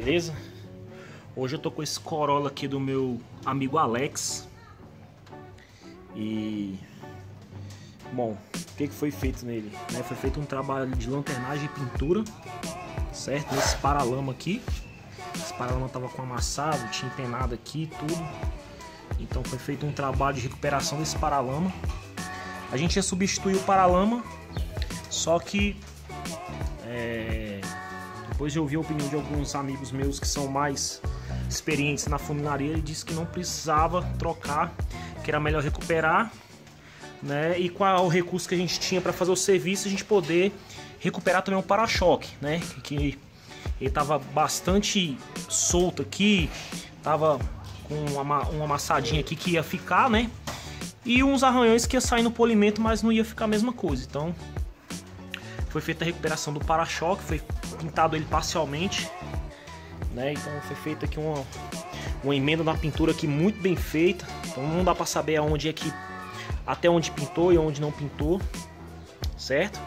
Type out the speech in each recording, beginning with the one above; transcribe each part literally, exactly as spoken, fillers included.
beleza? Hoje eu tô com esse Corolla aqui do meu amigo Alex. E... bom, o que, que foi feito nele? Né, foi feito um trabalho de lanternagem e pintura, certo? Nesse paralama aqui. Esse paralama tava com amassado, tinha empenado aqui e tudo. Então foi feito um trabalho de recuperação desse paralama. A gente ia substituir o paralama, só que... é... depois eu ouvi a opinião de alguns amigos meus que são mais experientes na funilaria e disse que não precisava trocar, que era melhor recuperar, né? E qual o recurso que a gente tinha para fazer o serviço, a gente poder recuperar também um para-choque, né? Que ele tava bastante solto aqui, tava com uma, uma amassadinha aqui que ia ficar, né? E uns arranhões que ia sair no polimento, mas não ia ficar a mesma coisa. Então foi feita a recuperação do para-choque, foi pintado ele parcialmente, né? Então foi feita aqui uma, uma emenda na pintura aqui muito bem feita. Então não dá para saber aonde é que, até onde pintou e onde não pintou, certo?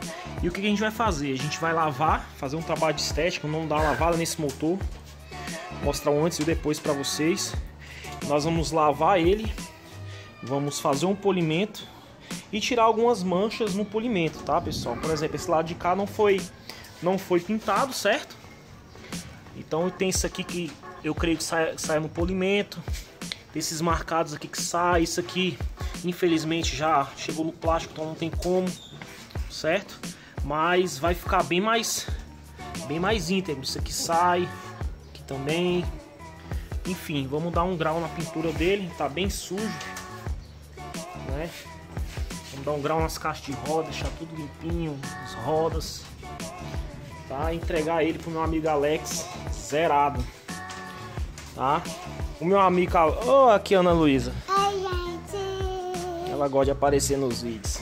E o que, que a gente vai fazer? A gente vai lavar, fazer um trabalho de estética, não dar uma lavada nesse motor, mostrar o antes e o depois para vocês. Nós vamos lavar ele, vamos fazer um polimento e tirar algumas manchas no polimento, tá, pessoal? Por exemplo, esse lado de cá não foi não foi pintado, certo? Então tem isso aqui que eu creio que sai, sai no polimento, tem esses marcados aqui que sai, isso aqui infelizmente já chegou no plástico, então não tem como, certo? Mas vai ficar bem mais bem mais íntegro, isso aqui sai, aqui também. Enfim, vamos dar um grau na pintura dele, tá bem sujo, né? Vamos dar um grau nas caixas de roda, deixar tudo limpinho, as rodas, tá? Entregar ele pro meu amigo Alex zerado, tá? O meu amigo... oh, aqui Ana Luísa. Ela gosta de aparecer nos vídeos.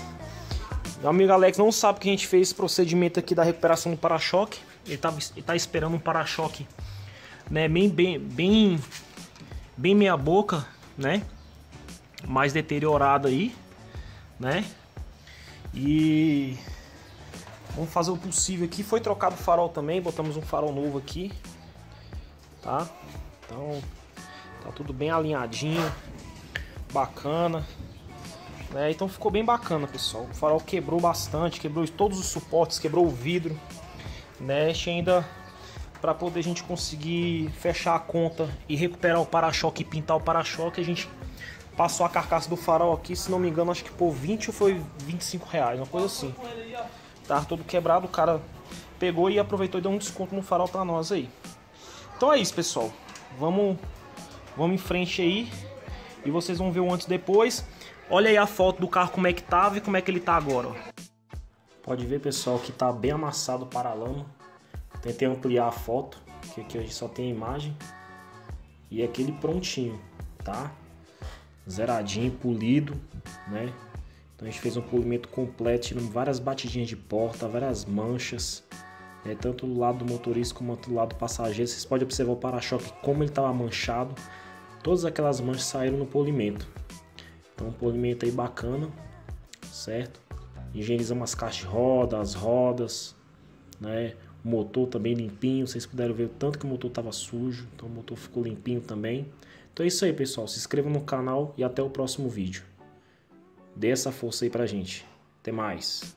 Meu amigo Alex não sabe que a gente fez esse procedimento aqui da recuperação do para-choque. Ele tá, ele tá esperando um para-choque, né? Bem, bem, bem, bem meia boca, né? Mais deteriorado aí, né? E vamos fazer o possível aqui. Foi trocado o farol também, botamos um farol novo aqui, tá? Então tá tudo bem alinhadinho, bacana, né? Então ficou bem bacana, pessoal. O farol quebrou bastante, quebrou todos os suportes, quebrou o vidro, né? Ainda para poder a gente conseguir fechar a conta e recuperar o para-choque e pintar o para-choque, a gente passou a carcaça do farol aqui, se não me engano, acho que por vinte ou foi vinte e cinco reais, uma coisa assim. Tá todo quebrado, o cara pegou e aproveitou e deu um desconto no farol pra nós aí. Então é isso, pessoal. Vamos, vamos em frente aí e vocês vão ver o antes e depois. Olha aí a foto do carro, como é que tava e como é que ele tá agora, ó. Pode ver, pessoal, que tá bem amassado o paralama. Tentei ampliar a foto, que aqui hoje só tem a imagem. E aquele prontinho, tá? Zeradinho, polido, né? Então a gente fez um polimento completo, tirando várias batidinhas de porta, várias manchas, né? Tanto do lado do motorista como do lado do passageiro. Vocês podem observar o para-choque como ele estava manchado. Todas aquelas manchas saíram no polimento. Então um polimento aí bacana, certo? Higienizamos as caixas de roda, as rodas, né? O motor também limpinho, vocês puderam ver o tanto que o motor estava sujo, então o motor ficou limpinho também. Então é isso aí, pessoal, se inscreva no canal e até o próximo vídeo. Dê essa força aí pra gente. Até mais.